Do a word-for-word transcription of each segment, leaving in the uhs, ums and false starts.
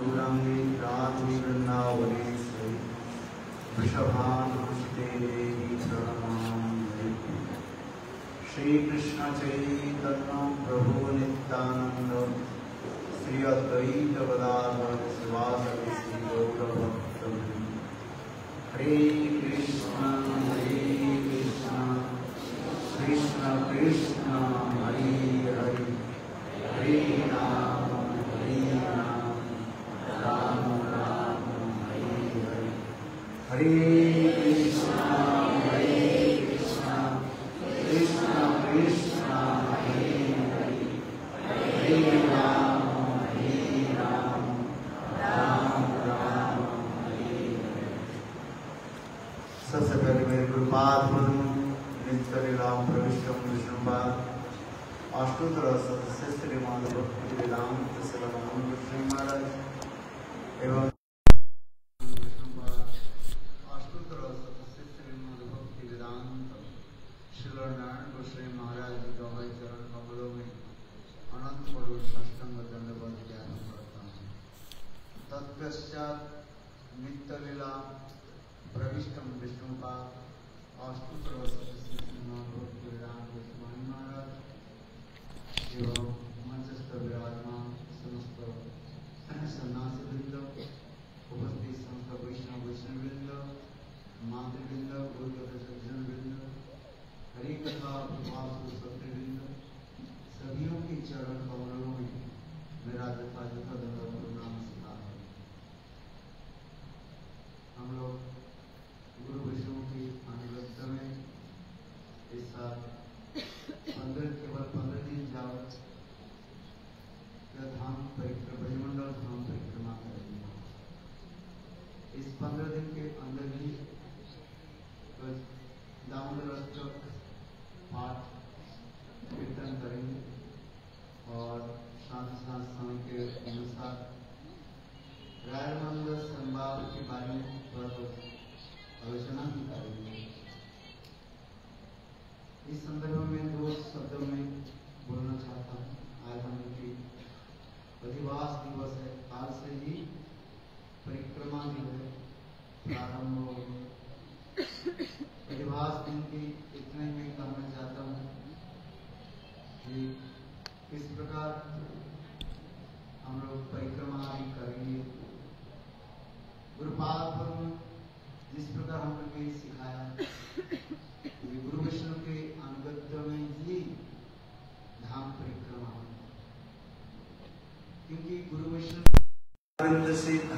Shri Krishna Chaitanya Prabhu Nityananda Sri Advaita Gadadhara Sivasadi Sri Gaura Bhaktavrindi Hare Krishna Hare Krishna Krishna Krishna Hare Hare Hare Rama Hare Rama Rama Rama Hare Hare Hare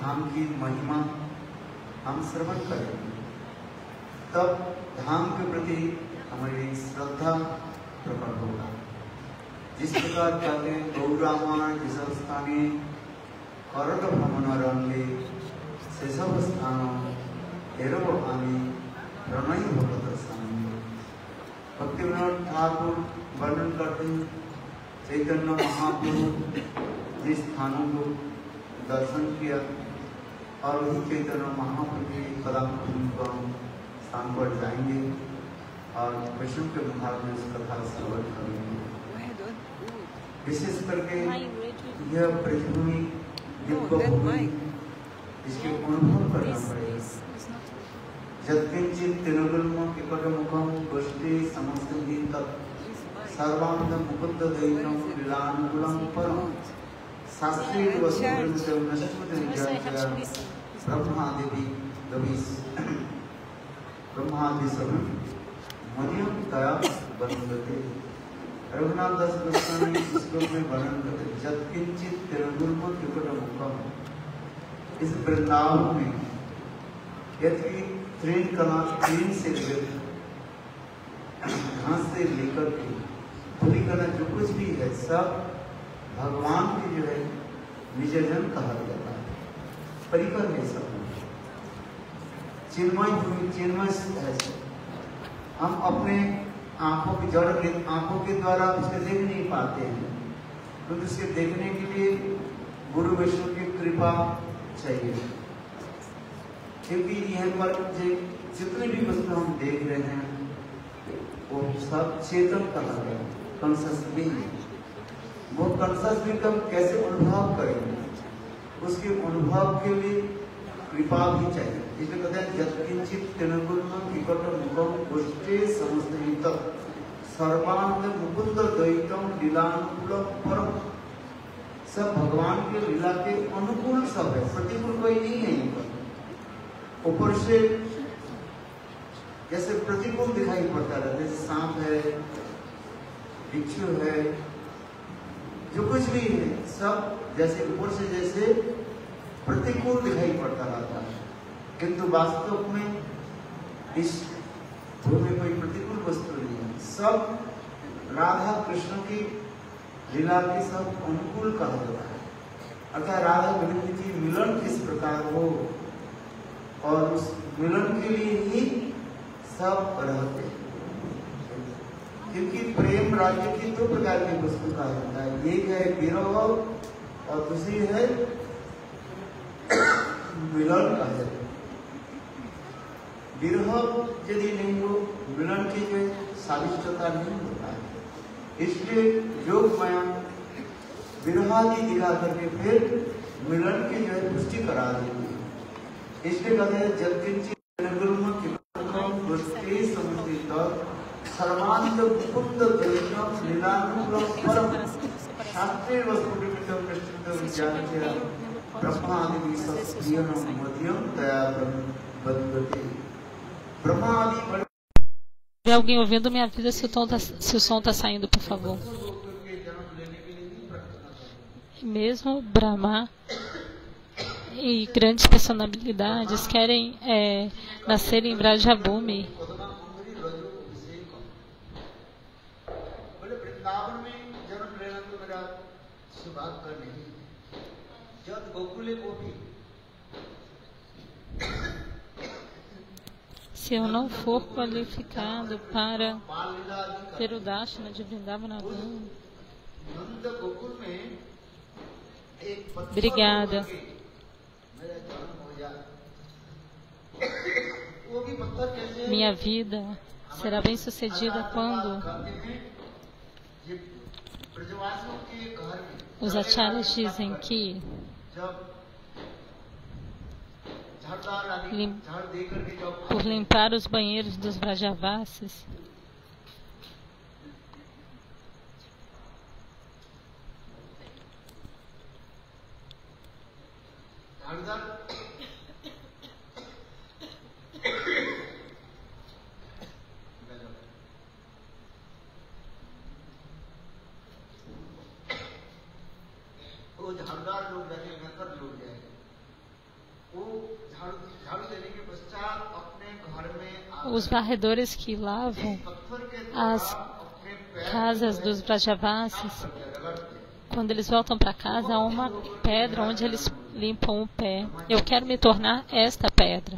धाम की महिमा हम श्रवण करेंगे, तब धाम के प्रति हमारी श्रद्धा प्रकट होगा। जिस प्रकार कहते हैं गौरामान स्थाने करत भ्रमणारंगे शेषव स्थानम हेरव आमी प्रणय भगवत स्वामी। भक्तिविनोद ठाकुर वर्णन करते चैतन्य महाप्रभु जिस स्थानों को दर्शन किया और उसी चैतन्य महाप्रभु कला स्थान पर जाएंगे और विष्णु के मुखार में कथा श्रवण करेंगे। विशेष करके यह पृथ्वी दिव्य भूमि इसके अनुभव करना पड़ेगा। जत्किंचित तिरुगुल्म एकट मुखम गोष्ठी समस्त तत् सर्वांग मुकुंद दैनम लीलानुगुणम परम शास्त्रीय ब्रह्मादि ब्रह्मादि सभी मनियों दया बनते रघुनाथ दास गोस्वामी श्लोक में वर्णन करते जत्किंचित तिरुगुल्म त्रिपुटमुखम। इस वृंदावन में यदि तीन कला तीन से घास से लेकर के पूरी कला जो कुछ भी है सब भगवान के जो है विजयजन कहा जाता है। परिकर है सब चिन्मय चिन्मय है। हम अपने आंखों की जड़ आंखों के द्वारा उसके देख नहीं पाते हैं, क्योंकि तो उसके देखने के लिए गुरु वैष्णव की कृपा चाहिए। क्योंकि यह पर जितने भी वस्तु हम देख रहे हैं वो सब चेतन कहा गया कॉन्शस भी है। वो कंसस भी हम कैसे अनुभव करेंगे उसके अनुभव के लिए कृपा भी चाहिए। इसलिए कहते हैं यत्किंचित तेनकुलं विकट मुखम गोष्ठे समस्तहितं सर्वानंद मुकुंद द्वैतम लीलानुकूल परम। सब भगवान के लीला के अनुकूल सब है, प्रतिकूल कोई नहीं है। यहाँ पर ऊपर से जैसे प्रतिकूल दिखाई पड़ता रहता है, जैसे सांप है, बिच्छू है, जो कुछ भी है, सब जैसे ऊपर से जैसे प्रतिकूल दिखाई पड़ता रहता है, किंतु वास्तव में इस भूमि कोई प्रतिकूल वस्तु नहीं है। सब राधा कृष्ण की लीला के सब अनुकूल कहा जाता है। अर्थात राधा गोविंद की मिलन किस प्रकार हो और उस मिलन के लिए ही सब रहते हैं, क्योंकि प्रेम राज्य की दो प्रकार की वस्तु कहा जाता है, एक है विरह और दूसरी है मिलन कहा जाता है। विरह यदि नहीं हो, मिलन की जो साविष्टता नहीं होता है, इसलिए योगमाया विरहादि दिखा करके फिर मिलन की जो है पुष्टि करा देती है। इसलिए कहते हैं जगत सर्वांत मुकुंद द्वैतम लीलानुकूलम परम। शास्त्रीय वस्तु निमित्तं कृष्ण विज्ञानस्य ब्रह्मादि सत्प्रियं मध्यं तया बंधते। ब्रह्मादि। Tem alguém ouvindo? Me avisa se o tom tá, se o som está saindo, por favor. Mesmo Brahma e grandes personalidades querem é, nascer em Vraja Bhumi. Se eu não for qualificado para ter o Darshana de Vrindavana, obrigada. Minha vida será bem sucedida quando os acharyas dizem que Lim... por limpar os banheiros dos vrajavasis, os varredores que lavam as casas dos vrajavasis, quando eles voltam para casa, há uma pedra onde eles limpam o pé. Eu quero me tornar esta pedra.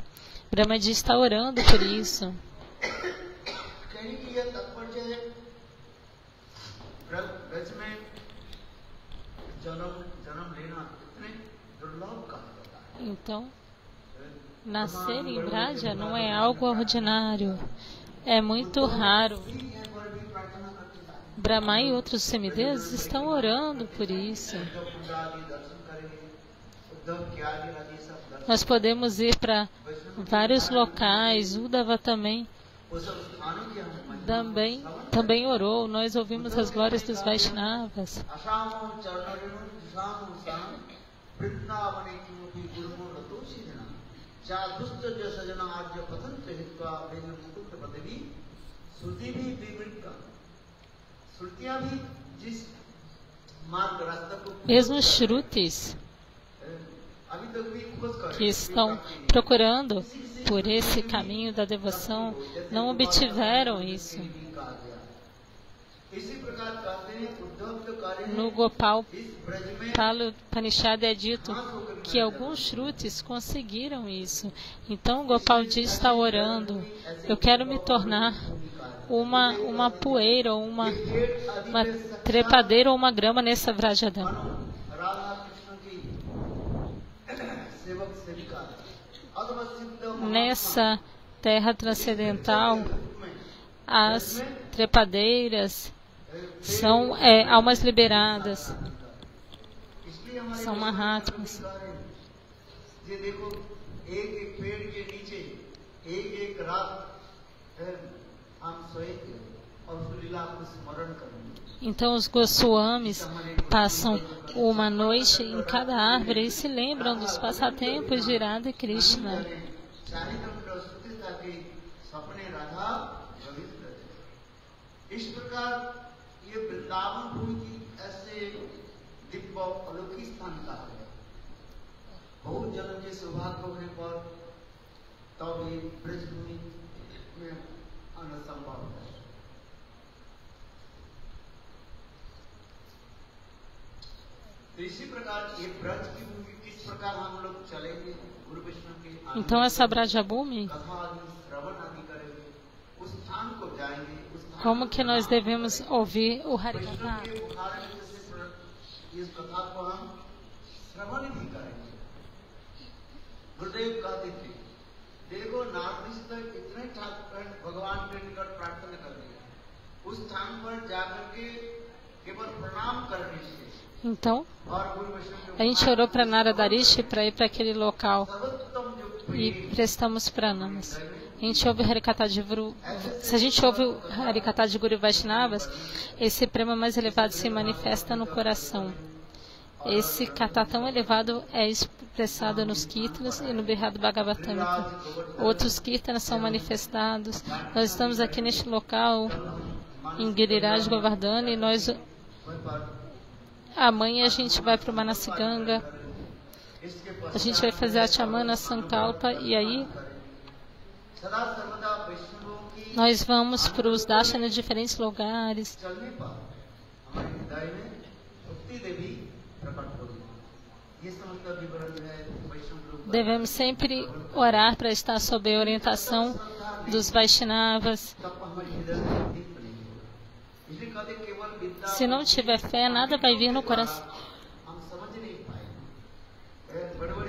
Brahma Ji está orando por isso. Então, nascer em Vraja não é algo ordinário, é muito raro. Brahma e outros semideuses estão orando por isso. Nós podemos ir para vários locais, Uddhava também, também, também orou. Nós ouvimos as glórias dos Vaishnavas. Mesmo os Shrutis que estão procurando por esse caminho da devoção não obtiveram isso. No Gopal Paulo Panishad é dito que alguns Shrutis conseguiram isso. Então Gopal Ji está orando. Eu quero me tornar uma, uma poeira, uma, uma trepadeira ou uma grama nessa Vrajadama. Nessa terra transcendental, as trepadeiras são é, almas liberadas. são Mahatmas. Então os Goswamis passam uma noite em cada árvore e se lembram dos passatempos de Radha e Krishna. Então essa Vraja Bhumi, como que nós devemos ouvir o Harikatha? Então, a gente orou para Naradarishi para ir para aquele local e prestamos pranamas. A gente ouve o Harikatha de Vru, se a gente ouve o Harikatha de Guru Vaishnavas, esse prema mais elevado se manifesta no coração. Esse katha tão elevado é expressado nos Kirtanas e no Bihad Bhagavatam. Outros Kirtanas são manifestados. Nós estamos aqui neste local, em Giriraj Govardhana, e nós amanhã a gente vai para o Manasiganga, a gente vai fazer a Chamana, a Sankalpa, e aí nós vamos para os darshanas em diferentes lugares. Devemos sempre orar para estar sob a orientação dos Vaishnavas. Se não tiver fé, nada vai vir no coração.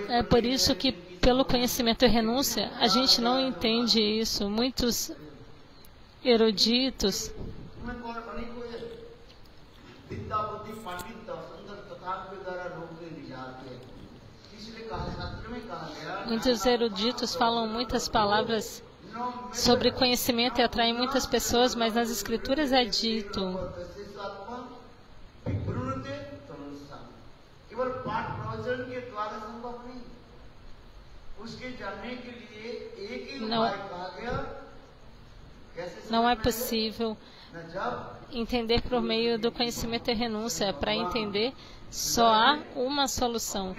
É por isso que, pelo conhecimento e renúncia, a gente não entende isso. Muitos eruditos Muitos eruditos falam muitas palavras sobre conhecimento e atraem muitas pessoas, mas nas escrituras é dito. Não, não é possível entender por meio do conhecimento e renúncia. Para entender, só há uma solução.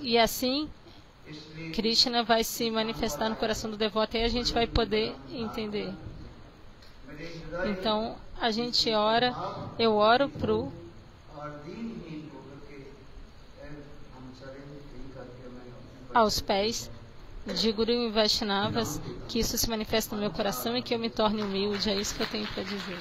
E assim, Krishna vai se manifestar no coração do devoto e a gente vai poder entender. Então, a gente ora, eu oro pro aos pés de Guru e Vaishnavas, que isso se manifesta no meu coração e que eu me torne humilde. É isso que eu tenho para dizer.